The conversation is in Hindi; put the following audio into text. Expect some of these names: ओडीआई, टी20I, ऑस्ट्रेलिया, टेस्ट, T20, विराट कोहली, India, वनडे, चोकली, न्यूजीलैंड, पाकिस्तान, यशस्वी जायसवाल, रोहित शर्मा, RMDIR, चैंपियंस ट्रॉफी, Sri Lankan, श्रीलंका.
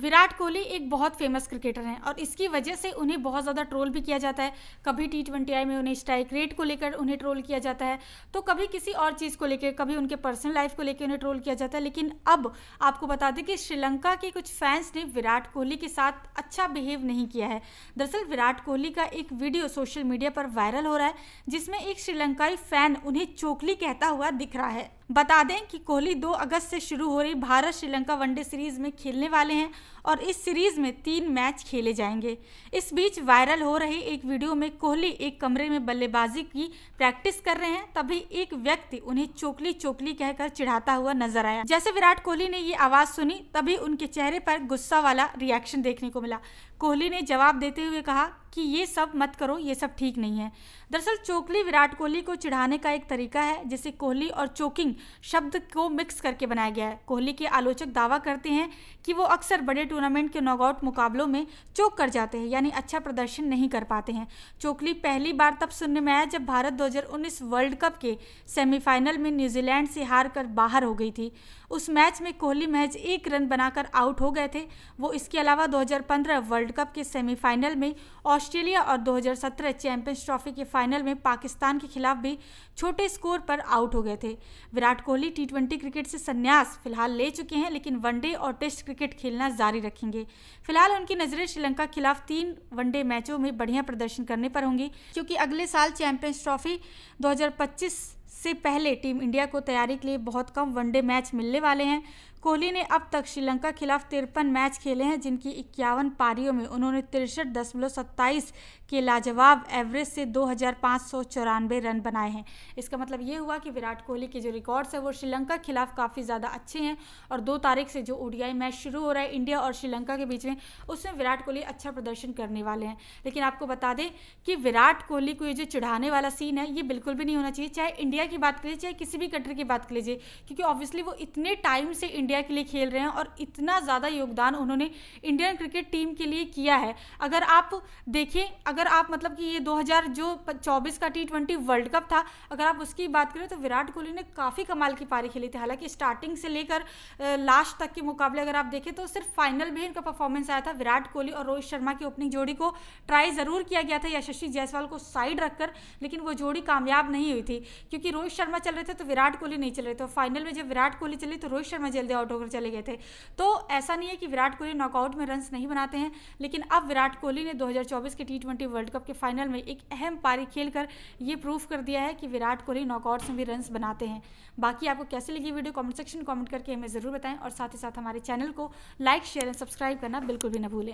विराट कोहली एक बहुत फेमस क्रिकेटर हैं और इसकी वजह से उन्हें बहुत ज़्यादा ट्रोल भी किया जाता है। कभी टी20I में उन्हें स्ट्राइक रेट को लेकर उन्हें ट्रोल किया जाता है, तो कभी किसी और चीज़ को लेकर, कभी उनके पर्सनल लाइफ को लेकर उन्हें ट्रोल किया जाता है। लेकिन अब आपको बता दें कि श्रीलंका के कुछ फैंस ने विराट कोहली के साथ अच्छा बिहेव नहीं किया है। दरअसल विराट कोहली का एक वीडियो सोशल मीडिया पर वायरल हो रहा है जिसमें एक श्रीलंकाई फ़ैन उन्हें चोकली कहता हुआ दिख रहा है। बता दें कि कोहली 2 अगस्त से शुरू हो रही भारत श्रीलंका वनडे सीरीज़ में खेलने वाले हैं और इस सीरीज़ में 3 मैच खेले जाएंगे। इस बीच वायरल हो रही एक वीडियो में कोहली एक कमरे में बल्लेबाजी की प्रैक्टिस कर रहे हैं, तभी एक व्यक्ति उन्हें चोकली चोकली कहकर चिढ़ाता हुआ नजर आया। जैसे विराट कोहली ने ये आवाज़ सुनी तभी उनके चेहरे पर गुस्सा वाला रिएक्शन देखने को मिला। कोहली ने जवाब देते हुए कहा कि ये सब मत करो, ये सब ठीक नहीं है। दरअसल चोकली विराट कोहली को चिढ़ाने का एक तरीका है जिसे कोहली और चोकिंग शब्द को मिक्स करके बनाया गया है। कोहली के आलोचक दावा करते हैं कि वो अक्सर बड़े टूर्नामेंट के नॉकआउट मुकाबलों में चोक कर जाते हैं, यानी अच्छा प्रदर्शन नहीं कर पाते हैं। चोकली पहली बार तब सुनने में आया जब भारत 2019 वर्ल्ड कप के सेमीफाइनल में न्यूजीलैंड से हार कर बाहर हो गई थी। उस मैच में कोहली महज 1 रन बनाकर आउट हो गए थे। वो इसके अलावा 2015 वर्ल्ड कप के सेमीफाइनल में ऑस्ट्रेलिया और 2017 चैंपियंस ट्रॉफी के फाइनल में पाकिस्तान के खिलाफ भी छोटे स्कोर पर आउट हो गए थे। विराट कोहली टी20 क्रिकेट से संन्यास फिलहाल ले चुके हैं, लेकिन वनडे और टेस्ट क्रिकेट खेलना जारी रखेंगे। फिलहाल उनकी नजरें श्रीलंका के खिलाफ 3 वनडे मैचों में बढ़िया प्रदर्शन करने पर होंगी, क्योंकि अगले साल चैंपियंस ट्रॉफी 2025 से पहले टीम इंडिया को तैयारी के लिए बहुत कम वनडे मैच मिलने वाले हैं। कोहली ने अब तक श्रीलंका के खिलाफ 53 मैच खेले हैं, जिनकी 51 पारियों में उन्होंने 63.27 के लाजवाब एवरेज से 2594 रन बनाए हैं। इसका मतलब ये हुआ कि विराट कोहली के जो रिकॉर्ड्स हैं वो श्रीलंका के खिलाफ काफ़ी ज़्यादा अच्छे हैं और 2 तारीख से जो ओडीआई मैच शुरू हो रहा है इंडिया और श्रीलंका के बीच में, उसमें विराट कोहली अच्छा प्रदर्शन करने वाले हैं। लेकिन आपको बता दें कि विराट कोहली को ये जो चिढ़ाने वाला सीन है ये बिल्कुल भी नहीं होना चाहिए, चाहे इंडिया की बात कर लीजिए चाहे किसी भी कंट्री की बात कर लीजिए, क्योंकि ऑब्वियसली वो इतने टाइम से इंडिया के लिए खेल रहे हैं और इतना ज़्यादा योगदान उन्होंने इंडियन क्रिकेट टीम के लिए किया है। अगर आप देखें, अगर आप मतलब कि ये 2024 का टी20 वर्ल्ड कप था, अगर आप उसकी बात करें तो विराट कोहली ने काफ़ी कमाल की पारी खेली थी। हालांकि स्टार्टिंग से लेकर लास्ट तक के मुकाबले अगर आप देखें तो सिर्फ फाइनल में इनका परफॉर्मेंस आया था। विराट कोहली और रोहित शर्मा की ओपनिंग जोड़ी को ट्राई ज़रूर किया गया था यशस्वी जायसवाल को साइड रखकर, लेकिन वो जोड़ी कामयाब नहीं हुई थी क्योंकि रोहित शर्मा चल रहे थे तो विराट कोहली नहीं चल रहे थे। फाइनल में जब विराट कोहली चले तो रोहित शर्मा जल्दी आउट होकर चले गए थे। तो ऐसा नहीं है कि विराट कोहली नॉकआउट में रन्स नहीं बनाते हैं, लेकिन अब विराट कोहली ने 2024 के टी20 वर्ल्ड कप के फाइनल में एक अहम पारी खेलकर ये प्रूफ कर दिया है कि विराट कोहली नॉकआउट्स में भी रन्स बनाते हैं। बाकी आपको कैसे लगी वीडियो कमेंट सेक्शन में कमेंट करके हमें ज़रूर बताएं और साथ ही साथ हमारे चैनल को लाइक, शेयर एंड सब्सक्राइब करना बिल्कुल भी ना भूलें।